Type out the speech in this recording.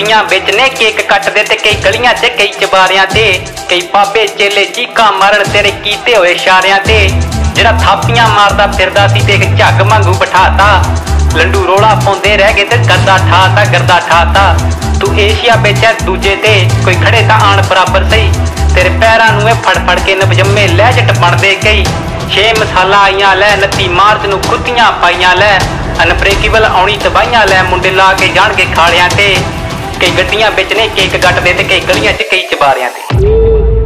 रोटियां बेचने cake cut दे ते कई गलियां ते कई चबारियां ते कई पापे चेले चीका मारन तेरे कीते होए इशारियां ते जेड़ा थापियां मारदा फिरदा सी ते इक झग वांगू बिठाता लंडू रोला पांदे रह गए ते गर्दा ठाता तू एशिया बेचै दूजे ते कोई खड़े तां आण बराबर सही तेरे पैरां नूं फड़ फड़ के नवजम्मे लह जट बनदे कई छे मसाला आईयां लै 29 मार्च नूं खुतियां पाईयां लै अनब्रेकेबल औनी तबाहियां लै मुंडे ला के जाणगे खालियां ते कई गड्डियां बेचने केक कट दे ते कई गलियां च कई चबारियां ते